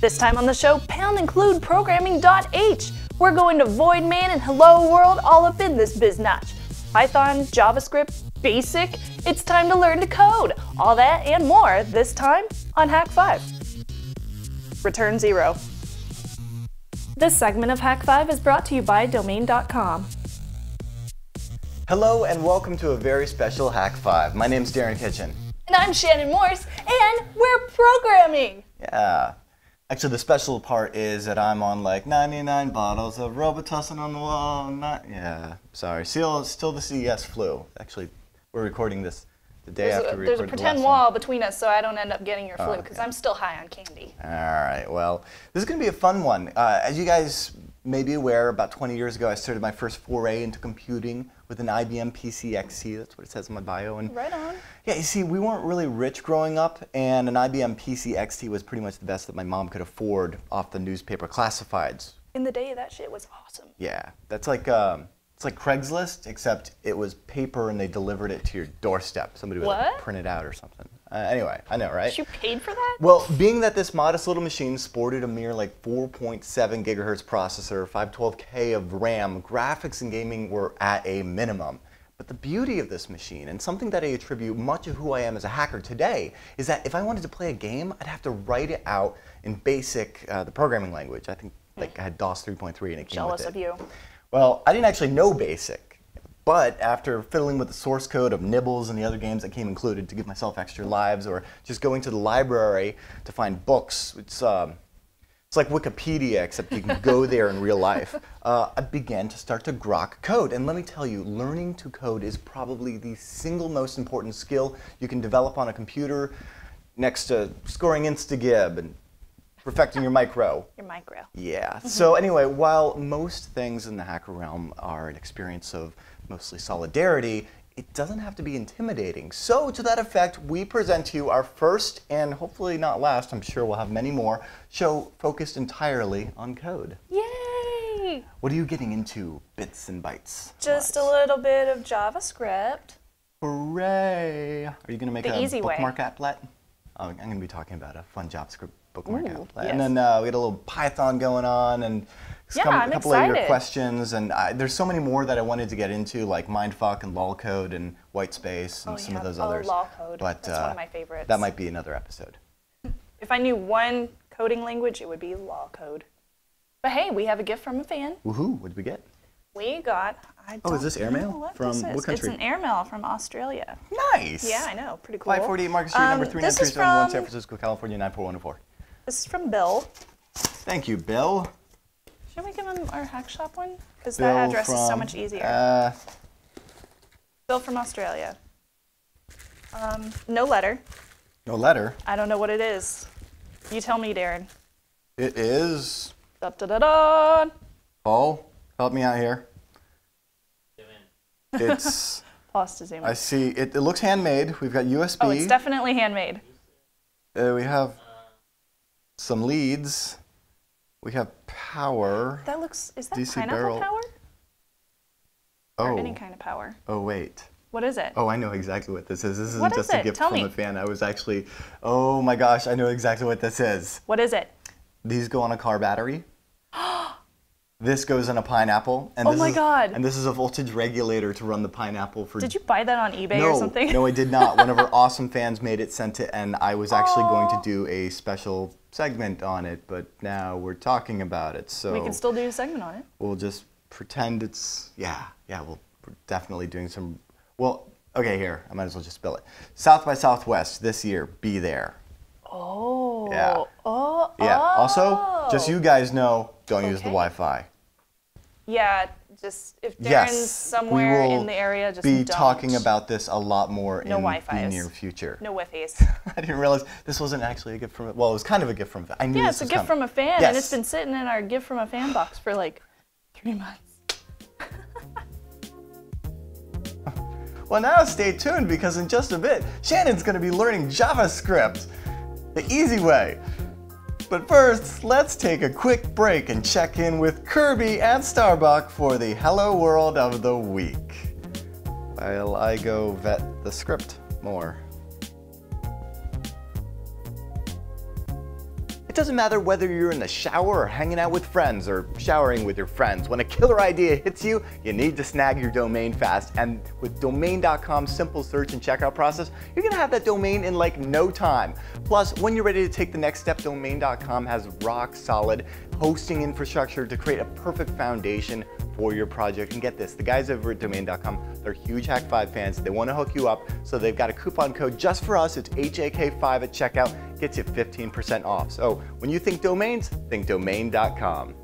This time on the show, pound include programming.h. We're going to Void Man and Hello World all up in this biznatch. Python, JavaScript, BASIC, it's time to learn to code. All that and more this time on Hak5. Return zero. This segment of Hak5 is brought to you by Domain.com. Hello and welcome to a very special Hak5. My name's Darren Kitchen. And I'm Shannon Morse, and we're programming! Yeah. Actually, the special part is that I'm on like 99 bottles of Robitussin on the wall. Still the CES flu. Actually, we're recording this the day after we recorded the last one. There's a pretend wall between us so I don't end up getting your flu because I'm still high on candy. All right, well, this is going to be a fun one. As you guys may be aware, about 20 years ago I started my first foray into computing with an IBM PC XT. That's what it says in my bio. And right on. Yeah, you see, we weren't really rich growing up, and an IBM PC XT was pretty much the best that my mom could afford off the newspaper classifieds. In the day, that shit was awesome. Yeah, that's like it's like Craigslist, except it was paper and they delivered it to your doorstep. Somebody would like, print it out or something. Anyway, I know, right? You paid for that? Well, being that this modest little machine sported a mere like 4.7 gigahertz processor, 512K of RAM, graphics and gaming were at a minimum. But the beauty of this machine, and something that I attribute much of who I am as a hacker today, is that if I wanted to play a game, I'd have to write it out in BASIC, the programming language. I think like I had DOS 3.3 and it came with it. Jealous of you. Well, I didn't actually know BASIC. But after fiddling with the source code of Nibbles and the other games that came included to give myself extra lives, or just going to the library to find books, it's like Wikipedia, except you can go there in real life, I began to start to grok code. And let me tell you, learning to code is probably the single most important skill you can develop on a computer next to scoring Instagib and perfecting your micro. Your micro. Yeah. So anyway, while most things in the hacker realm are an experience of mostly solidarity, it doesn't have to be intimidating. So to that effect, we present to you our first, and hopefully not last, I'm sure we'll have many more, show focused entirely on code. Yay! What are you getting into, bits and bytes? Just a little bit of JavaScript. Hooray! Are you going to make a bookmark applet? I'm going to be talking about a fun JavaScript bookmark applet. Yes. And then we had a little Python going on, and a couple of your questions, and there's so many more that I wanted to get into, like Mindfuck and Law Code and Whitespace and some of those others. Law Code. But, that's one of my favorites. That might be another episode. If I knew one coding language, it would be Law Code. But hey, we have a gift from a fan. Woohoo! What did we get? We got. Is this airmail from what country? It's an airmail from Australia. Nice. Yeah, I know. Pretty cool. 548 Market Street, number 39371, San Francisco, California 94104. This is from Bill. Thank you, Bill. Should we give him our hack shop one? Because that address is so much easier. Bill from Australia. No letter. No letter? I don't know what it is. You tell me, Darren. It is... Da-da-da-da! Paul, help me out here. Zoom in. It's... Pause to zoom in. I see. It looks handmade. We've got USB. Oh, it's definitely handmade. We have some leads. We have power. That looks, is that DC pineapple barrel. Power? Oh. Or any kind of power. Oh, wait. What is it? Oh, I know exactly what this is. This isn't what just is a gift Tell from me. A fan. I was actually, oh my gosh, I know exactly what this is. What is it? These go on a car battery. This goes on a pineapple. And this oh my God. And this is a voltage regulator to run the pineapple for... Did you buy that on eBay or something? No, I did not. One of our awesome fans made it, sent it, and I was actually going to do a special segment on it, but now we're talking about it, so... We can still do a segment on it. We'll just pretend it's... Yeah, we're definitely doing some... Well, okay, here. I might as well just spill it. South by Southwest this year, be there. Oh. Yeah. Oh. Yeah. Also, just so you guys know, don't use the Wi-Fi. Yeah, just if Darren's somewhere in the area, just don't. We'll be talking about this a lot more in the near future. No Wi-Fi's. I didn't realize this wasn't actually a gift from, well, it was kind of a gift from a fan. I knew this was coming. Yeah, it's a gift from a fan, and it's been sitting in our gift from a fan box for like 3 months. Well, now stay tuned, because in just a bit, Shannon's going to be learning JavaScript the easy way. But first, let's take a quick break and check in with Kirby at Starbuck for the Hello World of the Week. While I go vet the script more. It doesn't matter whether you're in the shower or hanging out with friends or showering with your friends. When a killer idea hits you, you need to snag your domain fast. And with Domain.com's simple search and checkout process, you're gonna have that domain in like no time. Plus, when you're ready to take the next step, Domain.com has rock solid hosting infrastructure to create a perfect foundation for your project. And get this, the guys over at Domain.com, they're huge Hak5 fans. They wanna hook you up, so they've got a coupon code just for us. It's HAK5 at checkout. Gets you 15% off. So when you think domains, think domain.com.